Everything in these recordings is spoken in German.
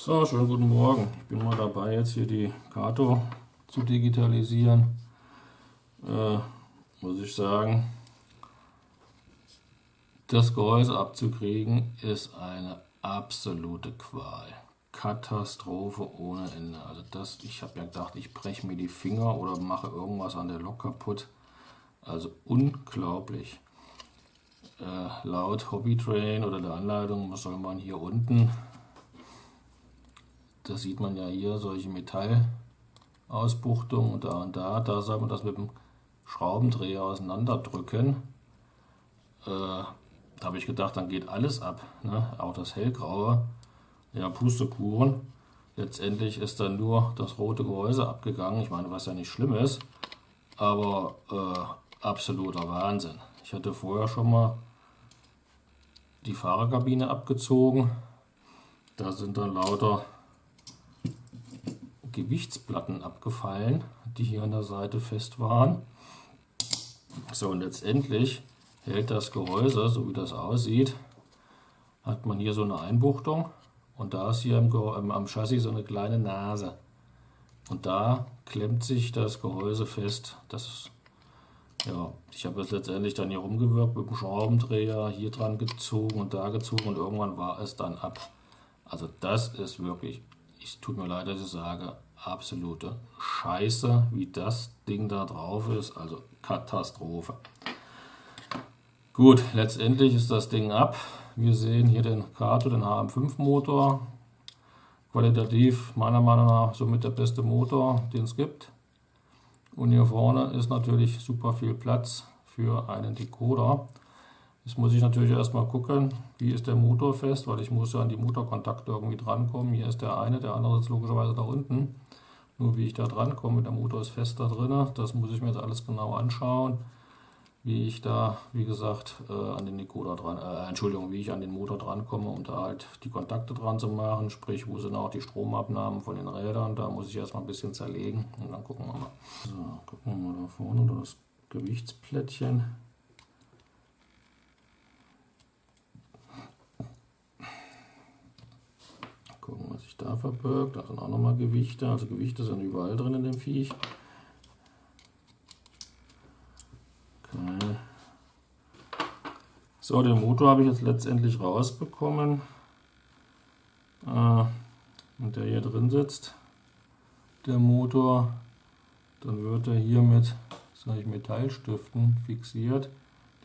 So, schönen guten Morgen. Ich bin mal dabei, jetzt hier die Kato zu digitalisieren. Muss ich sagen, das Gehäuse abzukriegen ist eine absolute Qual. Katastrophe ohne Ende. Also das, ich habe ja gedacht, ich breche mir die Finger oder mache irgendwas an der Lok kaputt. Also unglaublich. Laut Hobbytrain oder der Anleitung, was soll man hier unten? Das sieht man ja hier, solche Metallausbuchtungen und da. Da soll man das mit dem Schraubendreher auseinanderdrücken. Da habe ich gedacht, dann geht alles ab, ne? Auch das hellgraue. Ja, Pustekuchen. Letztendlich ist dann nur das rote Gehäuse abgegangen. Ich meine, was ja nicht schlimm ist, aber absoluter Wahnsinn. Ich hatte vorher schon mal die Fahrerkabine abgezogen. Da sind dann lauter Gewichtsplatten abgefallen, die hier an der Seite fest waren. So, und letztendlich hält das Gehäuse, so wie das aussieht, hat man hier so eine Einbuchtung. Und da ist hier am Chassis so eine kleine Nase. Und da klemmt sich das Gehäuse fest. Das ist, ja, ich habe es letztendlich dann hier rumgewirkt mit dem Schraubendreher, hier dran gezogen und da gezogen und irgendwann war es dann ab. Also das ist wirklich, ich tut mir leid, dass ich sage, absolute Scheiße, wie das Ding da drauf ist. Also Katastrophe. Gut, letztendlich ist das Ding ab. Wir sehen hier den Kato, den HM5-Motor, qualitativ meiner Meinung nach somit der beste Motor, den es gibt. Und hier vorne ist natürlich super viel Platz für einen Decoder. Jetzt muss ich natürlich erstmal gucken, wie ist der Motor fest, weil ich muss ja an die Motorkontakte irgendwie drankommen. Hier ist der eine, der andere ist logischerweise da unten. Nur wie ich da drankomme, der Motor ist fest da drin, das muss ich mir jetzt alles genau anschauen. Wie ich da, wie gesagt, an den Decoder dran, wie ich an den Motor dran komme, um da halt die Kontakte dran zu machen, sprich, wo sind auch die Stromabnahmen von den Rädern, da muss ich erstmal ein bisschen zerlegen und dann gucken wir mal. So, gucken wir mal da vorne, da das Gewichtsplättchen. Gucken, was sich da verbirgt, da sind auch nochmal Gewichte, also Gewichte sind überall drin in dem Viech. So, den Motor habe ich jetzt letztendlich rausbekommen, und der hier drin sitzt, der Motor, dann wird er hier mit, sage ich, Metallstiften fixiert,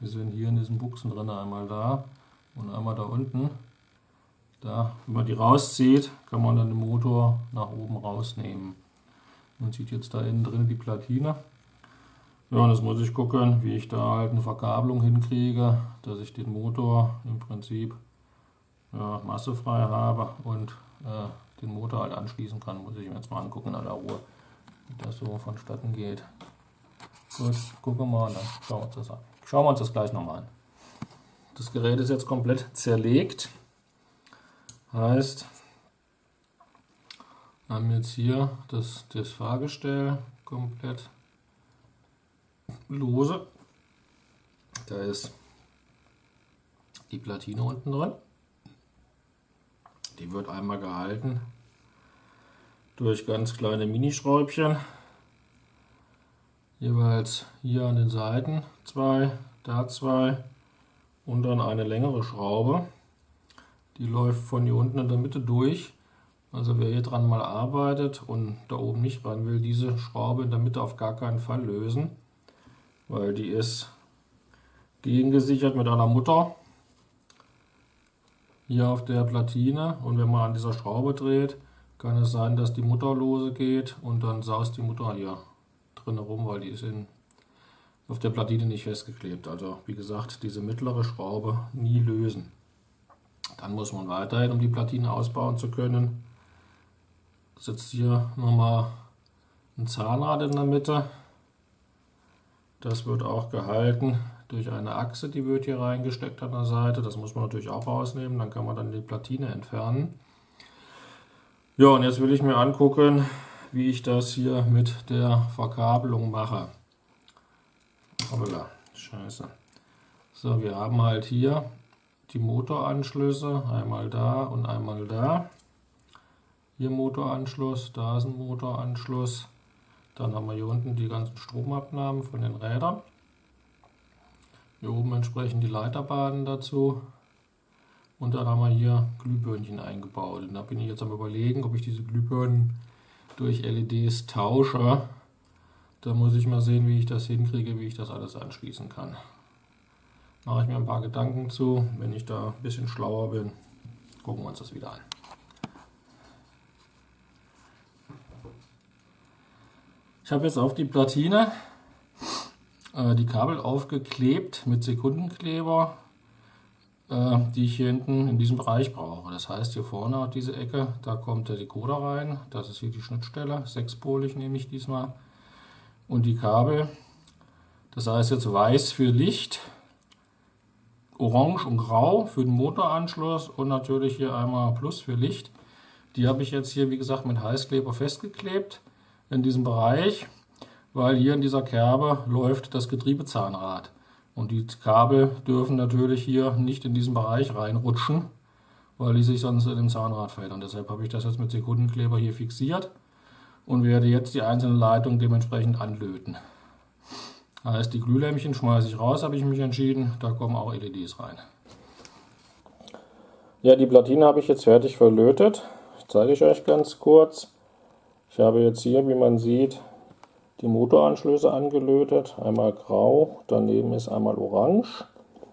die sind hier in diesen Buchsen drin, einmal da und einmal da unten. Da, wenn man die rauszieht, kann man dann den Motor nach oben rausnehmen. Man sieht jetzt da innen drin die Platine. Ja, und jetzt muss ich gucken, wie ich da halt eine Verkabelung hinkriege, dass ich den Motor im Prinzip massefrei habe und den Motor halt anschließen kann. Muss ich mir jetzt mal angucken in aller Ruhe, wie das so vonstatten geht. Gut, gucken wir mal, dann schauen wir uns das an. Schauen wir uns das gleich nochmal an. Das Gerät ist jetzt komplett zerlegt. Heißt, wir haben jetzt hier das Fahrgestell komplett lose, da ist die Platine unten drin, die wird einmal gehalten durch ganz kleine Minischräubchen, jeweils hier an den Seiten zwei, da zwei und dann eine längere Schraube, die läuft von hier unten in der Mitte durch. Also wer hier dran mal arbeitet und da oben nicht ran will, diese Schraube in der Mitte auf gar keinen Fall lösen, weil die ist gegengesichert mit einer Mutter hier auf der Platine, und wenn man an dieser Schraube dreht, kann es sein, dass die Mutter lose geht und dann saust die Mutter hier drin rum, weil die ist auf der Platine nicht festgeklebt. Also wie gesagt, diese mittlere Schraube nie lösen. Dann muss man weiterhin, um die Platine ausbauen zu können, sitzt hier nochmal ein Zahnrad in der Mitte. Das wird auch gehalten durch eine Achse, die wird hier reingesteckt an der Seite. Das muss man natürlich auch rausnehmen, dann kann man dann die Platine entfernen. Ja, und jetzt will ich mir angucken, wie ich das hier mit der Verkabelung mache. Hoppla, scheiße. So, wir haben halt hier die Motoranschlüsse, einmal da und einmal da. Hier Motoranschluss, da ist ein Motoranschluss. Dann haben wir hier unten die ganzen Stromabnahmen von den Rädern. Hier oben entsprechend die Leiterbahnen dazu. Und dann haben wir hier Glühbirnchen eingebaut. Und da bin ich jetzt am Überlegen, ob ich diese Glühbirnen durch LEDs tausche. Da muss ich mal sehen, wie ich das hinkriege, wie ich das alles anschließen kann. Mache ich mir ein paar Gedanken zu. Wenn ich da ein bisschen schlauer bin, gucken wir uns das wieder an. Ich habe jetzt auf die Platine die Kabel aufgeklebt mit Sekundenkleber, die ich hier hinten in diesem Bereich brauche. Das heißt, hier vorne auf diese Ecke, da kommt der Decoder rein. Das ist hier die Schnittstelle, sechspolig nehme ich diesmal. Und die Kabel, das heißt jetzt weiß für Licht, orange und grau für den Motoranschluss und natürlich hier einmal Plus für Licht. Die habe ich jetzt hier, wie gesagt, mit Heißkleber festgeklebt in diesem Bereich, weil hier in dieser Kerbe läuft das Getriebezahnrad und die Kabel dürfen natürlich hier nicht in diesen Bereich reinrutschen, weil die sich sonst in dem Zahnrad fällt. Und deshalb habe ich das jetzt mit Sekundenkleber hier fixiert und werde jetzt die einzelnen Leitungen dementsprechend anlöten. Das heißt, die Glühlämpchen schmeiße ich raus, habe ich mich entschieden, da kommen auch LEDs rein. Ja, die Platine habe ich jetzt fertig verlötet. Das zeige ich euch ganz kurz. Ich habe jetzt hier, wie man sieht, die Motoranschlüsse angelötet. Einmal grau, daneben ist einmal orange.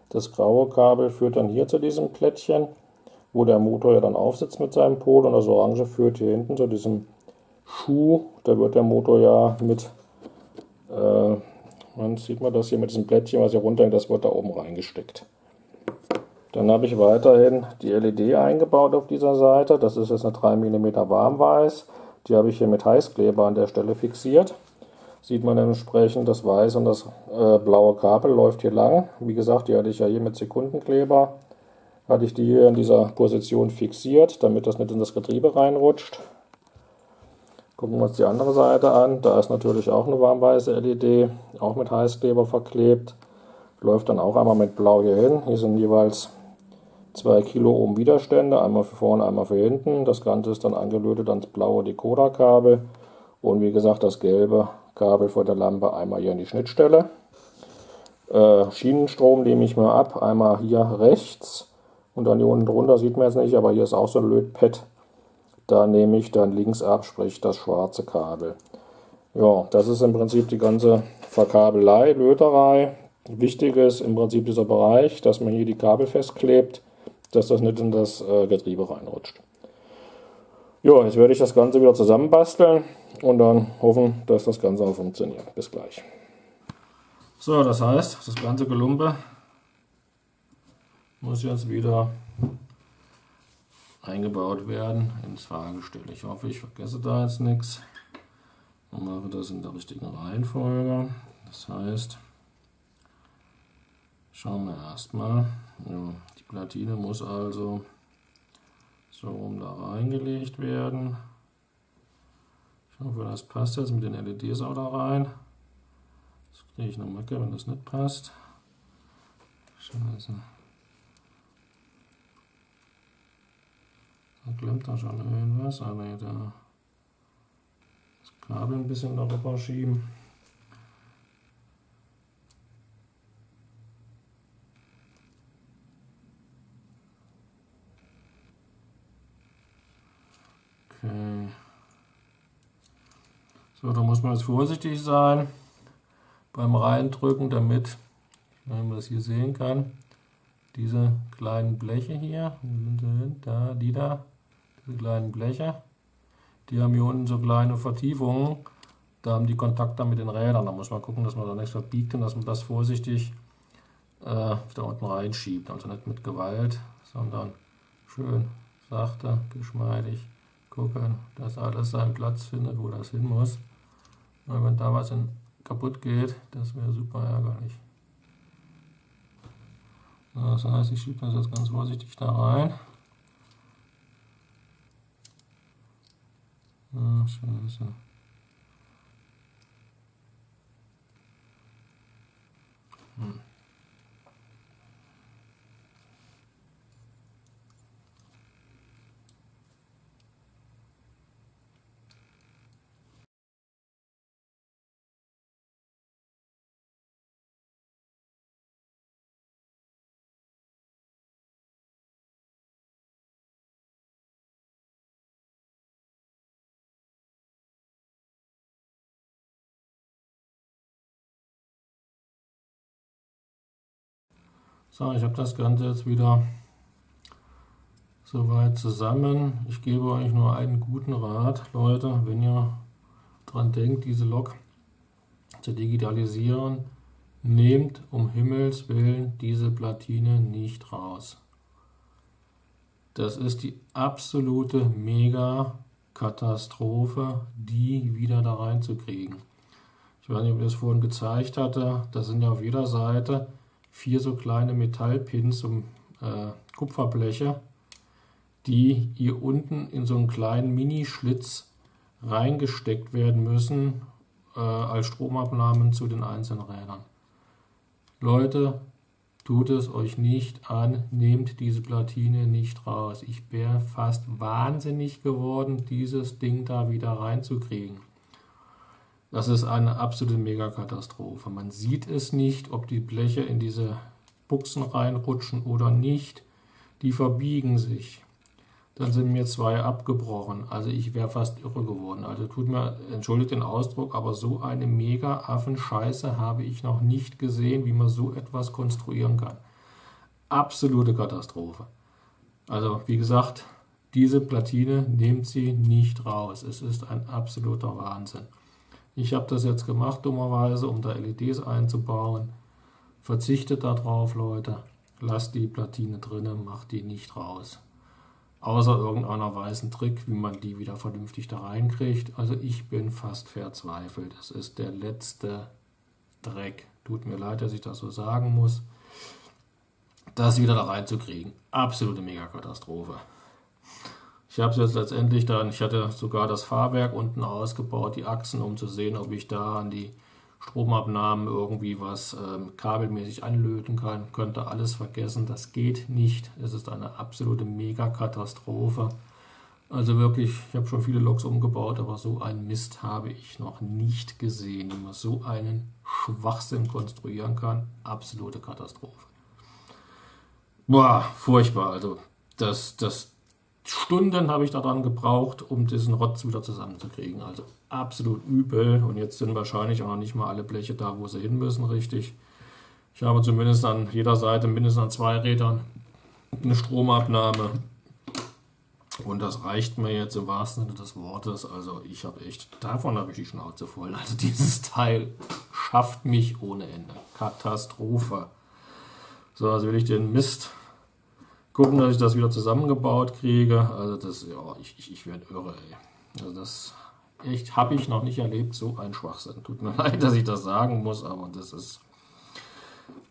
Das graue Kabel führt dann hier zu diesem Plättchen, wo der Motor ja dann aufsitzt mit seinem Pol. Und das orange führt hier hinten zu diesem Schuh. Da wird der Motor ja mit, dann sieht man das hier mit diesem Plättchen, was hier runterhängt, das wird da oben reingesteckt. Dann habe ich weiterhin die LED eingebaut auf dieser Seite. Das ist jetzt eine 3 mm warmweiß. Die habe ich hier mit Heißkleber an der Stelle fixiert. Sieht man entsprechend, das weiße und das blaue Kabel läuft hier lang. Wie gesagt, die hatte ich ja hier mit Sekundenkleber. Hatte ich die hier in dieser Position fixiert, damit das nicht in das Getriebe reinrutscht. Gucken wir uns die andere Seite an. Da ist natürlich auch eine warmweiße LED, auch mit Heißkleber verklebt. Läuft dann auch einmal mit Blau hier hin. Hier sind jeweils 2 Kiloohm Widerstände, einmal für vorne, einmal für hinten. Das Ganze ist dann angelötet ans blaue Decoderkabel und wie gesagt das gelbe Kabel vor der Lampe einmal hier in die Schnittstelle. Schienenstrom nehme ich mal ab, einmal hier rechts und dann hier unten drunter sieht man jetzt nicht, aber hier ist auch so ein Lötpad. Da nehme ich dann links ab, sprich das schwarze Kabel. Ja, das ist im Prinzip die ganze Verkabelei, Löterei. Wichtig ist im Prinzip dieser Bereich, dass man hier die Kabel festklebt, dass das nicht in das Getriebe reinrutscht. Ja, jetzt werde ich das Ganze wieder zusammenbasteln und dann hoffen, dass das Ganze auch funktioniert. Bis gleich. So, das heißt, das ganze Gelumpe muss jetzt wieder eingebaut werden ins Fahrgestell. Ich hoffe, ich vergesse da jetzt nichts und mache das in der richtigen Reihenfolge. Das heißt, schauen wir erstmal. Ja, die Platine muss also so rum da reingelegt werden. Ich hoffe, das passt jetzt mit den LEDs auch da rein. Jetzt kriege ich eine Macke, wenn das nicht passt. Scheiße. Da klemmt da schon irgendwas, aber jetzt das Kabel ein bisschen darüber schieben. Okay. So, da muss man jetzt vorsichtig sein beim Reindrücken, damit, wenn man das hier sehen kann, diese kleinen Bleche hier, da, die da, diese kleinen Bleche, die haben hier unten so kleine Vertiefungen, da haben die Kontakte mit den Rädern, da muss man gucken, dass man da nichts verbiegt und dass man das vorsichtig da unten reinschiebt, also nicht mit Gewalt, sondern schön, sachte, geschmeidig. Gucken, dass alles seinen Platz findet, wo das hin muss. Weil wenn da was kaputt geht, das wäre super ärgerlich. Das heißt, ich schiebe das jetzt ganz vorsichtig da rein. Ach, scheiße. So, ich habe das Ganze jetzt wieder soweit zusammen. Ich gebe euch nur einen guten Rat, Leute, wenn ihr dran denkt, diese Lok zu digitalisieren, nehmt um Himmels Willen diese Platine nicht raus. Das ist die absolute Mega-Katastrophe, die wieder da reinzukriegen. Ich weiß nicht, ob ich das vorhin gezeigt hatte, da sind ja auf jeder Seite 4 so kleine Metallpins und Kupferbleche, die hier unten in so einen kleinen Mini-Schlitz reingesteckt werden müssen, als Stromabnahmen zu den einzelnen Rädern. Leute, tut es euch nicht an, nehmt diese Platine nicht raus. Ich wäre fast wahnsinnig geworden, dieses Ding da wieder reinzukriegen. Das ist eine absolute Megakatastrophe. Man sieht es nicht, ob die Bleche in diese Buchsen reinrutschen oder nicht. Die verbiegen sich. Dann sind mir 2 abgebrochen. Also ich wäre fast irre geworden. Also tut mir, entschuldigt den Ausdruck, aber so eine Mega-Affenscheiße habe ich noch nicht gesehen, wie man so etwas konstruieren kann. Absolute Katastrophe. Also wie gesagt, diese Platine, nehmt sie nicht raus. Es ist ein absoluter Wahnsinn. Ich habe das jetzt gemacht, dummerweise, um da LEDs einzubauen. Verzichtet darauf, Leute. Lasst die Platine drinnen, macht die nicht raus. Außer irgendeiner weißen Trick, wie man die wieder vernünftig da reinkriegt. Also ich bin fast verzweifelt. Es ist der letzte Dreck. Tut mir leid, dass ich das so sagen muss. Das wieder da reinzukriegen. Absolute Megakatastrophe. Ich habe es jetzt letztendlich dann, ich hatte sogar das Fahrwerk unten ausgebaut, die Achsen, um zu sehen, ob ich da an die Stromabnahmen irgendwie was kabelmäßig anlöten kann. Könnte alles vergessen, das geht nicht. Es ist eine absolute Megakatastrophe. Also wirklich, ich habe schon viele Loks umgebaut, aber so einen Mist habe ich noch nicht gesehen, wie man so einen Schwachsinn konstruieren kann. Absolute Katastrophe. Boah, furchtbar. Also das Stunden habe ich daran gebraucht, um diesen Rotz wieder zusammenzukriegen. Also absolut übel. Und jetzt sind wahrscheinlich auch noch nicht mal alle Bleche da, wo sie hin müssen, richtig. Ich habe zumindest an jeder Seite mindestens an 2 Rädern eine Stromabnahme. Und das reicht mir jetzt im wahrsten Sinne des Wortes. Also ich habe echt, davon habe ich die Schnauze voll. Also dieses Teil schafft mich ohne Ende. Katastrophe. So, also will ich den Mist gucken, dass ich das wieder zusammengebaut kriege. Also das, ja, ich werde irre, ey. Also das echt habe ich noch nicht erlebt, so ein Schwachsinn. Tut mir leid, dass ich das sagen muss, aber das ist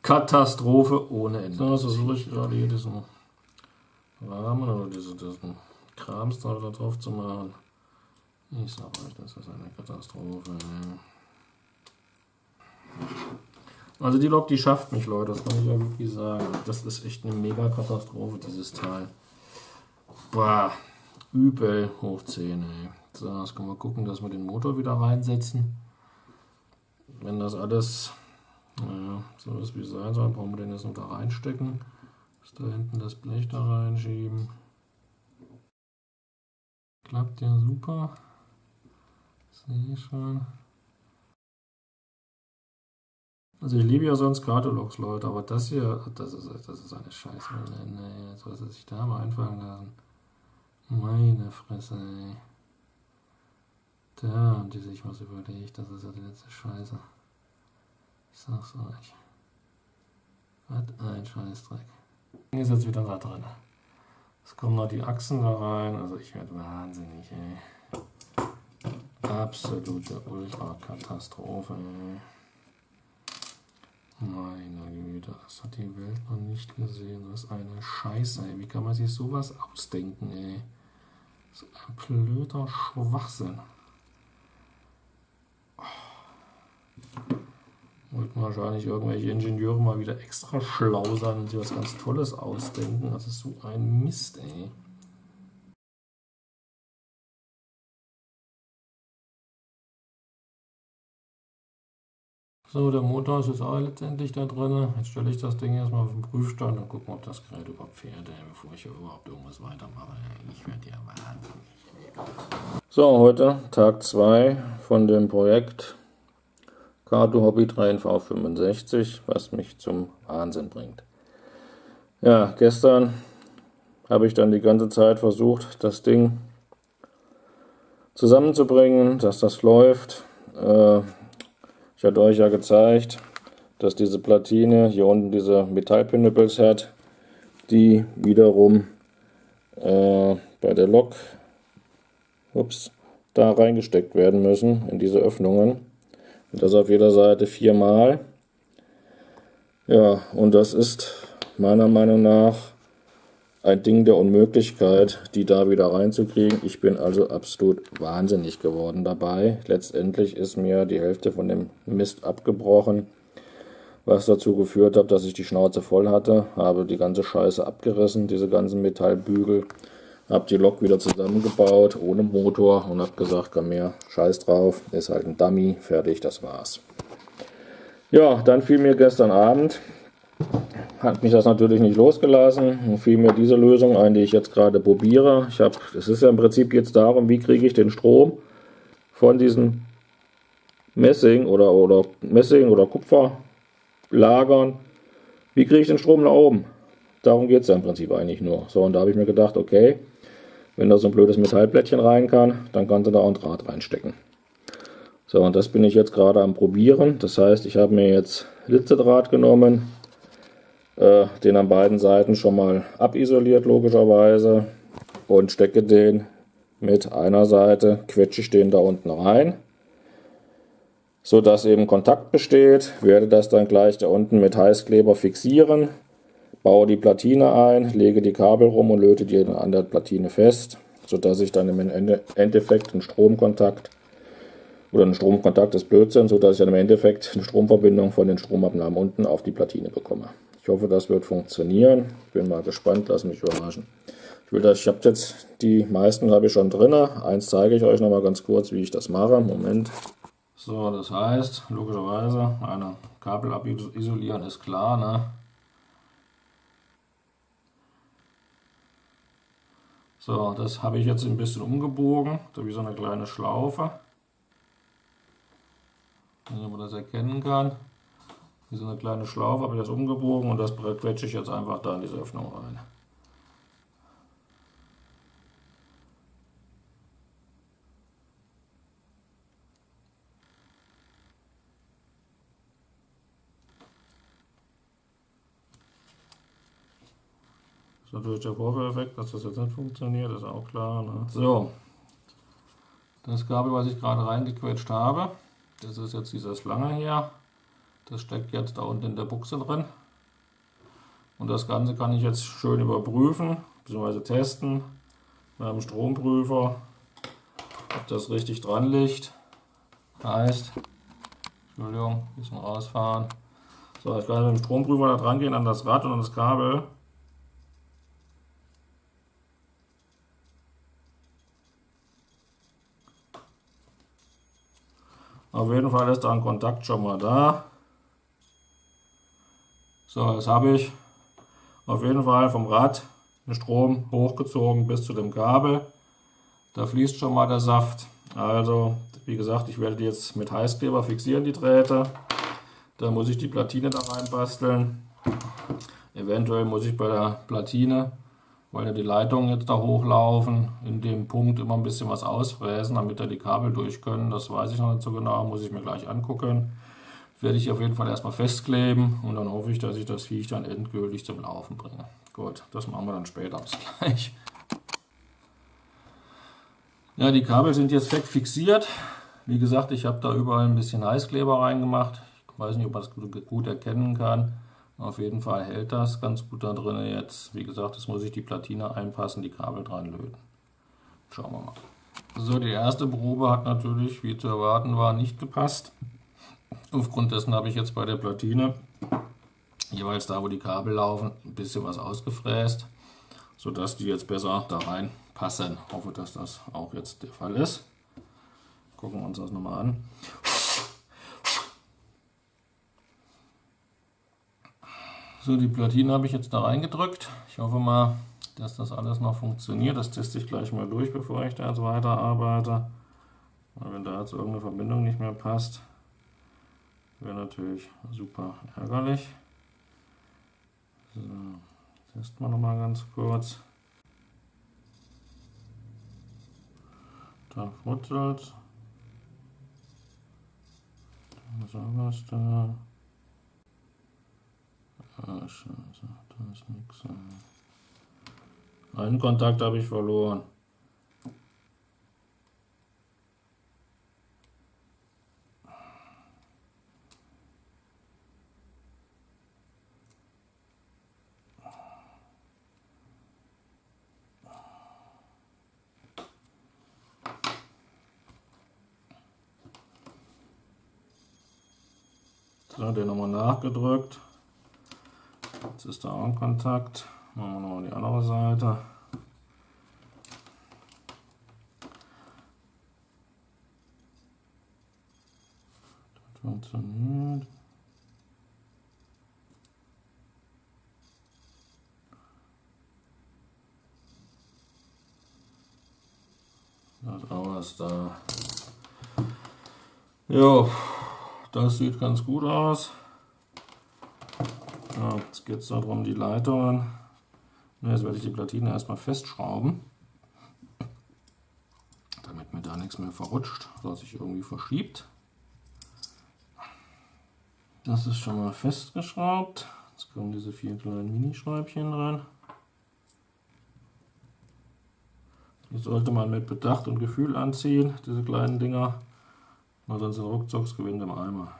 Katastrophe ohne Ende. So, das versuche ich gerade hier diesen Rahmen oder diesen Krams da drauf zu machen. Ich sage euch, das ist eine Katastrophe. Also die Lok, die schafft mich, Leute, das kann ich ja wirklich sagen. Das ist echt eine Mega-Katastrophe, dieses Teil. Boah, übel hoch 10, ey. So, jetzt können wir gucken, dass wir den Motor wieder reinsetzen. Wenn das alles so ist, wie es sein soll, brauchen wir den jetzt noch da reinstecken. Bis da hinten das Blech da reinschieben. Klappt ja super. Sehe ich schon. Also ich liebe ja sonst Kato-Loks, Leute, aber das hier, das ist eine Scheiße. Nee, jetzt was sich da mal einfallen lassen. Meine Fresse, ey. Da haben die sich was überlegt, das ist ja die letzte Scheiße. Ich sag's euch. Was ein Scheißdreck. Ist jetzt wieder da drin. Es kommen noch die Achsen da rein, also ich werde wahnsinnig, ey. Absolute Ultra-Katastrophe, ey. Meine Güte, das hat die Welt noch nicht gesehen. Das ist eine Scheiße, ey. Wie kann man sich sowas ausdenken, ey? So ein blöder Schwachsinn. Oh. Wollten wahrscheinlich irgendwelche Ingenieure mal wieder extra schlau sein und sich was ganz Tolles ausdenken. Das ist so ein Mist, ey. So, der Motor ist jetzt auch letztendlich da drin. Jetzt stelle ich das Ding erstmal auf den Prüfstand und gucken, ob das Gerät überhaupt fährt, bevor ich hier überhaupt irgendwas weitermache. Ich werde hier wahnsinnig. So, heute Tag 2 von dem Projekt Kato Hobby 3NV65, was mich zum Wahnsinn bringt. Ja, gestern habe ich dann die ganze Zeit versucht, das Ding zusammenzubringen, dass das läuft. Ich hatte euch ja gezeigt, dass diese Platine hier unten diese Metallpinöppels hat, die wiederum bei der Lok da reingesteckt werden müssen, in diese Öffnungen. Und das auf jeder Seite 4-mal. Ja, und das ist meiner Meinung nach ein Ding der Unmöglichkeit, die da wieder reinzukriegen. Ich bin also absolut wahnsinnig geworden dabei. Letztendlich ist mir die Hälfte von dem Mist abgebrochen, was dazu geführt hat, dass ich die Schnauze voll hatte. Habe die ganze Scheiße abgerissen, diese ganzen Metallbügel. Habe die Lok wieder zusammengebaut, ohne Motor, und habe gesagt, komm her, scheiß drauf, ist halt ein Dummy, fertig, das war's. Ja, dann fiel mir gestern Abend, hat mich das natürlich nicht losgelassen, und fiel mir diese Lösung ein, die ich jetzt gerade probiere. Es ist ja im Prinzip jetzt darum, wie kriege ich den Strom von diesen Messing- oder Kupferlagern, wie kriege ich den Strom nach oben? Darum geht es ja im Prinzip eigentlich nur. So, und da habe ich mir gedacht, okay, wenn da so ein blödes Metallplättchen rein kann, dann kannst du da auch ein Draht reinstecken. So, und das bin ich jetzt gerade am Probieren. Das heißt, ich habe mir jetzt Litzedraht genommen, den an beiden Seiten schon mal abisoliert, logischerweise, und stecke den mit einer Seite, quetsche ich den da unten rein, so dass eben Kontakt besteht. Werde das dann gleich da unten mit Heißkleber fixieren. Baue die Platine ein, lege die Kabel rum und löte die an der Platine fest, sodass ich dann im Endeffekt einen Stromkontakt, oder ein Stromkontakt ist Blödsinn, sodass ich dann im Endeffekt eine Stromverbindung von den Stromabnahmen unten auf die Platine bekomme. Ich hoffe, das wird funktionieren. Ich bin mal gespannt, lass mich überraschen. Ich habe jetzt die meisten habe ich schon drin. Eins zeige ich euch nochmal ganz kurz, wie ich das mache. Moment. So, das heißt, logischerweise, eine Kabel abisolieren ist klar, ne? So, das habe ich jetzt ein bisschen umgebogen, so wie so eine kleine Schlaufe, wenn man das erkennen kann. Wie so eine kleine Schlaufe habe ich das umgebogen, und das quetsche ich jetzt einfach da in diese Öffnung rein. Das ist natürlich der Vorführeffekt, dass das jetzt nicht funktioniert, ist auch klar, ne? So, das Kabel, was ich gerade reingequetscht habe, das ist jetzt diese Schlange hier. Das steckt jetzt da unten in der Buchse drin. Und das Ganze kann ich jetzt schön überprüfen, bzw. testen mit einem Stromprüfer, ob das richtig dran liegt. Heißt, Entschuldigung, ein bisschen rausfahren. So, ich kann mit dem Stromprüfer da dran gehen an das Rad und an das Kabel. Auf jeden Fall ist da ein Kontakt schon mal da. So, jetzt habe ich auf jeden Fall vom Rad den Strom hochgezogen bis zu dem Kabel. Da fließt schon mal der Saft. Also, wie gesagt, ich werde die jetzt mit Heißkleber fixieren, die Drähte. Da muss ich die Platine da reinbasteln. Eventuell muss ich bei der Platine, weil ja die Leitungen jetzt da hochlaufen, in dem Punkt immer ein bisschen was ausfräsen, damit da die Kabel durch können. Das weiß ich noch nicht so genau, muss ich mir gleich angucken. Werde ich auf jeden Fall erstmal festkleben, und dann hoffe ich, dass ich das Viech dann endgültig zum Laufen bringe. Gut, das machen wir dann später, bis gleich. Ja, die Kabel sind jetzt fixiert. Wie gesagt, ich habe da überall ein bisschen Heißkleber reingemacht. Ich weiß nicht, ob man das gut erkennen kann. Auf jeden Fall hält das ganz gut da drin jetzt. Wie gesagt, jetzt muss ich die Platine einpassen, die Kabel dran löten. Schauen wir mal. So, die erste Probe hat natürlich, wie zu erwarten war, nicht gepasst. Aufgrund dessen habe ich jetzt bei der Platine, jeweils da, wo die Kabel laufen, ein bisschen was ausgefräst, sodass die jetzt besser da rein passen. Ich hoffe, dass das auch jetzt der Fall ist. Gucken wir uns das nochmal an. So, die Platine habe ich jetzt da reingedrückt. Ich hoffe mal, dass das alles noch funktioniert. Das teste ich gleich mal durch, bevor ich da jetzt weiterarbeite. Weil wenn da jetzt irgendeine Verbindung nicht mehr passt, wäre natürlich super ärgerlich. So, Testen wir nochmal ganz kurz. Da futtert. Da ist irgendwas da. Ah, scheiße, da ist nichts. Einen Kontakt habe ich verloren. So, den nochmal nachgedrückt. Jetzt ist da auch ein Kontakt. Machen wir nochmal die andere Seite. Das funktioniert. Da ist auch was da. Jo, das sieht ganz gut aus. Ja, jetzt geht es darum, die Leitungen. Jetzt werde ich die Platine erstmal festschrauben, damit mir da nichts mehr verrutscht oder sich irgendwie verschiebt. Das ist schon mal festgeschraubt. Jetzt kommen diese 4 kleinen Minischräubchen rein. Die sollte man mit Bedacht und Gefühl anziehen, diese kleinen Dinger, weil sonst sind ruckzucks Gewinde im Eimer.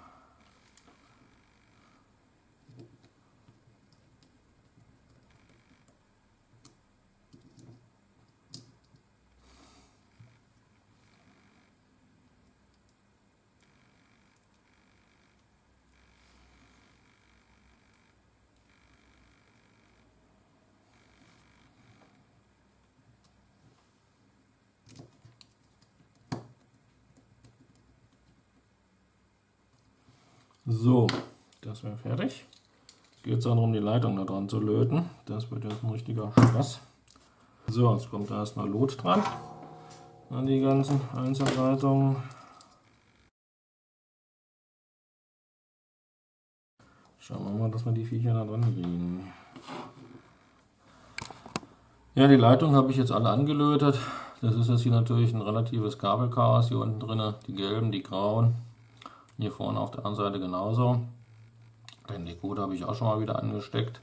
So, das wäre fertig. Jetzt geht es darum, die Leitung da dran zu löten. Das wird jetzt ein richtiger Spaß. So, jetzt kommt da erstmal Lot dran an die ganzen Einzelleitungen. Schauen wir mal, dass wir die Viecher da dran kriegen. Ja, die Leitung habe ich jetzt alle angelötet. Das ist jetzt hier natürlich ein relatives Kabelchaos. Hier unten drin die gelben, die grauen. Hier vorne auf der anderen Seite genauso. Den Decoder habe ich auch schon mal wieder angesteckt.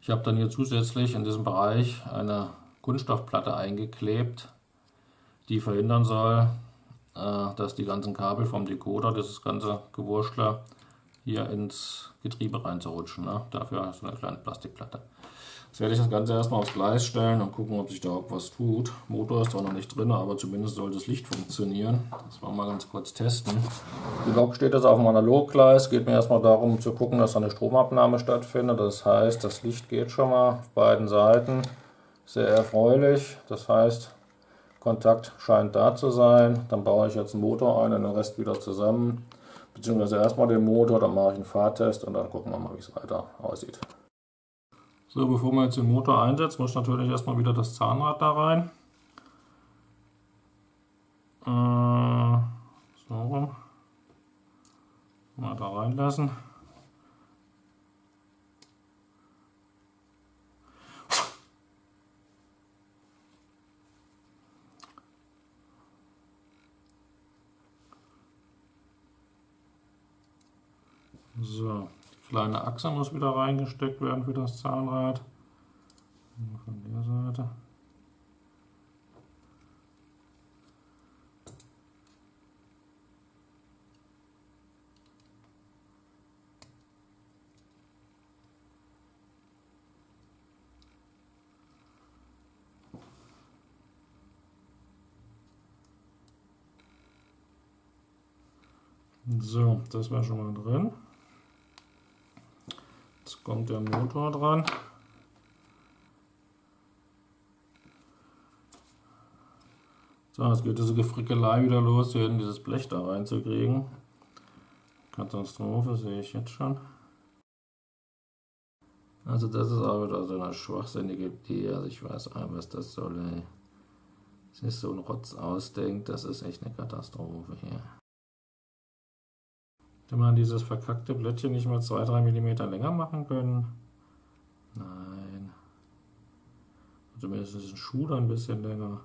Ich habe dann hier zusätzlich in diesem Bereich eine Kunststoffplatte eingeklebt, die verhindern soll, dass die ganzen Kabel vom Decoder, dieses ganze Gewurschtle, hier ins Getriebe reinzurutschen. Dafür so eine kleine Plastikplatte. Jetzt werde ich das Ganze erstmal aufs Gleis stellen und gucken, ob sich da auch was tut. Motor ist auch noch nicht drin, aber zumindest sollte das Licht funktionieren. Das wollen wir mal ganz kurz testen. Die Lok steht jetzt auf dem Analoggleis. Geht mir erstmal darum zu gucken, dass da eine Stromabnahme stattfindet. Das heißt, das Licht geht schon mal auf beiden Seiten. Sehr erfreulich. Das heißt, Kontakt scheint da zu sein. Dann baue ich jetzt einen Motor ein und den Rest wieder zusammen. Beziehungsweise erstmal den Motor, dann mache ich einen Fahrtest und dann gucken wir mal, wie es weiter aussieht. So, bevor man jetzt den Motor einsetzt, muss natürlich erstmal wieder das Zahnrad da rein. So rum. Mal da reinlassen. So. Kleine Achse muss wieder reingesteckt werden für das Zahnrad. Von der Seite. So, das war schon mal drin. Kommt der Motor dran. So, jetzt geht diese Gefrickelei wieder los, hier hinten dieses Blech da reinzukriegen. Katastrophe, sehe ich jetzt schon. Also das ist auch wieder so eine schwachsinnige Idee, also ich weiß auch, was das soll, ey. Sich so ein Rotz ausdenkt, das ist echt eine Katastrophe hier. Hätte man dieses verkackte Blättchen nicht mal 2-3 mm länger machen können? Nein. zumindest ist ein Schuh da ein bisschen länger.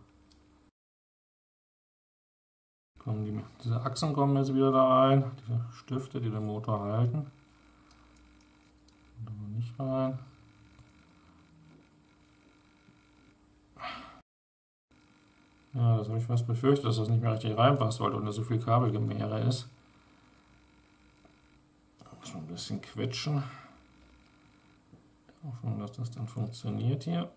Diese Achsen kommen jetzt wieder da rein, diese Stifte, die den Motor halten. Und nicht rein. Ja, das habe ich fast befürchtet, dass das nicht mehr richtig reinpasst, weil da so viel Kabelgemähre ist. Da muss man ein bisschen quetschen. Hoffen, dass das dann funktioniert hier.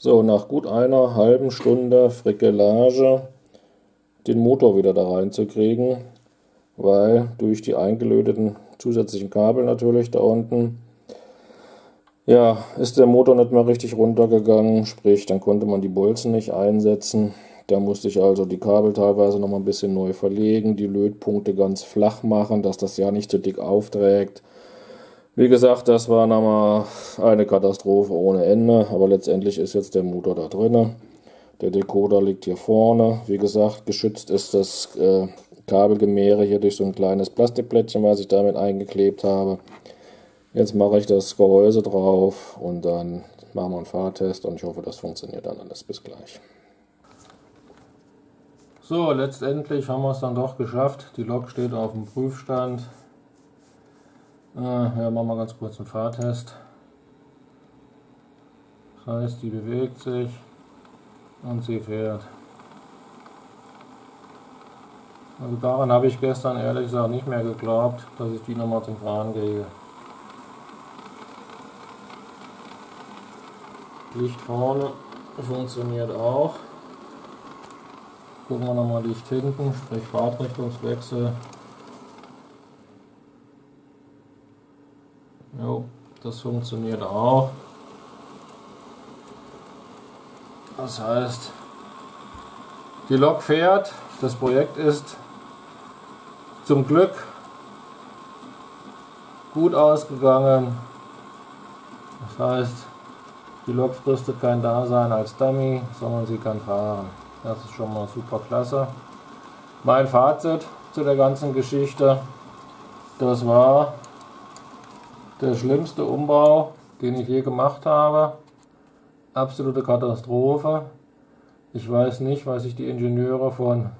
So, nach gut einer halben Stunde Frickelage den Motor wieder da reinzukriegen, weil durch die eingelöteten zusätzlichen Kabel natürlich da unten, ja, ist der Motor nicht mehr richtig runtergegangen, sprich, dann konnte man die Bolzen nicht einsetzen. Da musste ich also die Kabel teilweise noch mal ein bisschen neu verlegen, die Lötpunkte ganz flach machen, dass das ja nicht zu dick aufträgt. Wie gesagt, das war nochmal eine Katastrophe ohne Ende, aber letztendlich ist jetzt der Motor da drin. Der Decoder liegt hier vorne. Wie gesagt, geschützt ist das Kabelgemähre hier durch so ein kleines Plastikplättchen, was ich damit eingeklebt habe. Jetzt mache ich das Gehäuse drauf und dann machen wir einen Fahrtest und ich hoffe, das funktioniert dann alles. Bis gleich. So, letztendlich haben wir es dann doch geschafft. Die Lok steht auf dem Prüfstand. Ja, machen wir ganz kurz einen Fahrtest. Das heißt, die bewegt sich. Und sie fährt. Also daran habe ich gestern ehrlich gesagt nicht mehr geglaubt, dass ich die nochmal zum Fahren kriege. Licht vorne funktioniert auch. Gucken wir nochmal Licht hinten, sprich Fahrtrichtungswechsel. Jo, das funktioniert auch. Das heißt, die Lok fährt, das Projekt ist zum Glück gut ausgegangen. Das heißt, die Lok fristet kein Dasein als Dummy, sondern sie kann fahren. Das ist schon mal super klasse. Mein Fazit zu der ganzen Geschichte, das war der schlimmste Umbau, den ich je gemacht habe. Absolute Katastrophe. Ich weiß nicht, was sich die Ingenieure von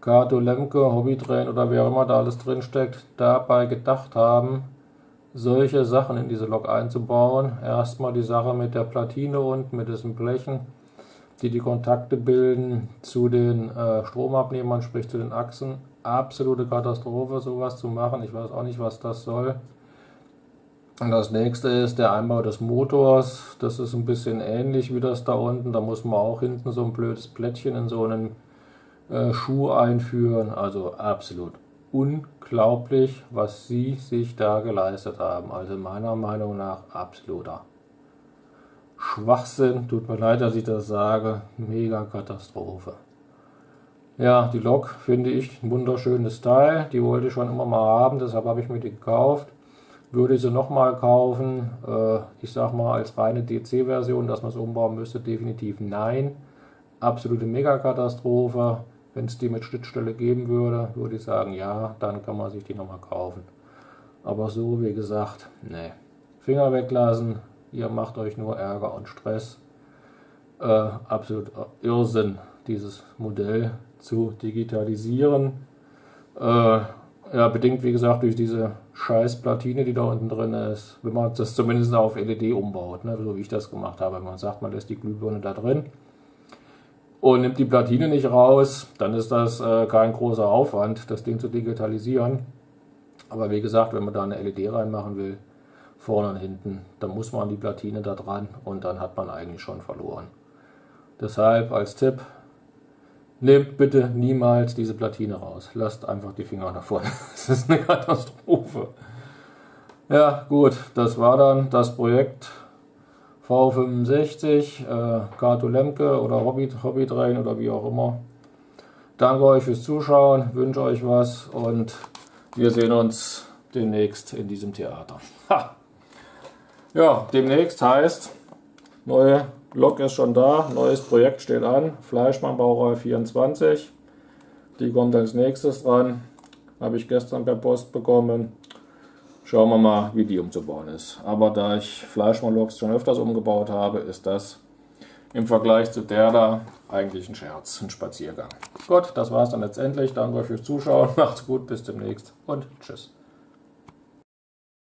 Kato Lemke, Hobbytrain oder wer immer da alles drin steckt, dabei gedacht haben, solche Sachen in diese Lok einzubauen. Erstmal die Sache mit der Platine und mit diesen Blechen, die die Kontakte bilden zu den Stromabnehmern, sprich zu den Achsen. Absolute Katastrophe, sowas zu machen. Ich weiß auch nicht, was das soll. Und das nächste ist der Einbau des Motors. Das ist ein bisschen ähnlich wie das da unten. Da muss man auch hinten so ein blödes Plättchen in so einen Schuh einführen. Also absolut unglaublich, was sie sich da geleistet haben. Also meiner Meinung nach absoluter Schwachsinn. Tut mir leid, dass ich das sage. Mega Katastrophe. Ja, die Lok finde ich ein wunderschönes Teil. Die wollte ich schon immer mal haben, deshalb habe ich mir die gekauft. Würde ich sie nochmal kaufen, ich sag mal als reine DC-Version, dass man es umbauen müsste, definitiv nein. Absolute Megakatastrophe. Wenn es die mit Schnittstelle geben würde, würde ich sagen, ja, dann kann man sich die nochmal kaufen. Aber so, wie gesagt, nee. Finger weglassen, ihr macht euch nur Ärger und Stress. Absolut Irrsinn, dieses Modell zu digitalisieren. Ja, bedingt, wie gesagt, durch diese scheiß Platine, die da unten drin ist, wenn man das zumindest auf LED umbaut, ne, so wie ich das gemacht habe. Wenn man sagt, man lässt die Glühbirne da drin und nimmt die Platine nicht raus, dann ist das kein großer Aufwand, das Ding zu digitalisieren. Aber wie gesagt, wenn man da eine LED reinmachen will, vorne und hinten, dann muss man die Platine da dran und dann hat man eigentlich schon verloren. Deshalb als Tipp, nehmt bitte niemals diese Platine raus. Lasst einfach die Finger davon. Das ist eine Katastrophe. Ja gut, das war dann das Projekt V65, Kato Lemke oder Hobbytrain oder wie auch immer. Danke euch fürs Zuschauen, wünsche euch was und wir sehen uns demnächst in diesem Theater. Ha! Ja, demnächst heißt neue Lok ist schon da, neues Projekt steht an, Fleischmann-Baureihe 24, die kommt als nächstes dran, habe ich gestern per Post bekommen, schauen wir mal, wie die umzubauen ist. Aber da ich Fleischmann-Loks schon öfters umgebaut habe, ist das im Vergleich zu der da eigentlich ein Scherz, ein Spaziergang. Gut, das war es dann letztendlich. Danke euch fürs Zuschauen. Macht's gut, bis demnächst und tschüss.